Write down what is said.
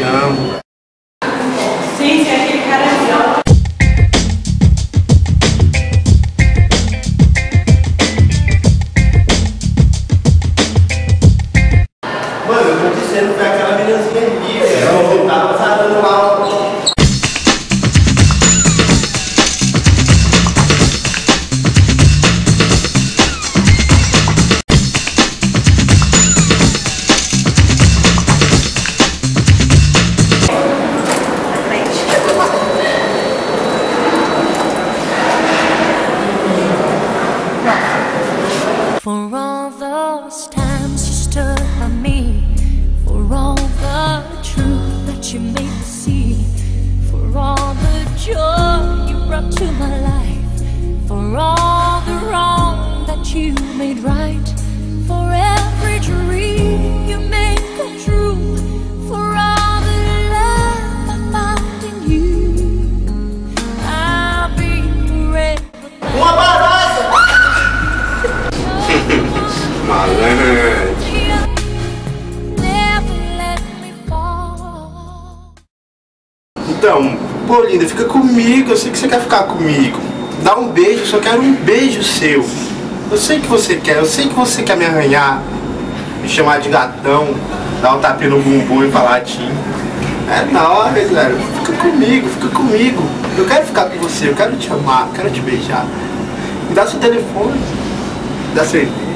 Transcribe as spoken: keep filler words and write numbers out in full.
te amo. Sim, sim, aquele cara é legal. Mano, eu tô dizendo que aquela meninazinha ali, velho. Eu tava dando aula. For all those times you stood by me, for all the truth that you made me see, for all the joy you brought to my life, for all the wrong that you made right, for every dream you made come true, for all the love I found in you, I'll be forever. Então, pô, linda, fica comigo, eu sei que você quer ficar comigo. Dá um beijo, eu só quero um beijo seu. Eu sei que você quer, eu sei que você quer me arranhar, me chamar de gatão, dar um tapinha no bumbum e falar tim. É nóis, velho, fica comigo, fica comigo. Eu quero ficar com você, eu quero te amar, quero te beijar. Me dá seu telefone, me dá seu...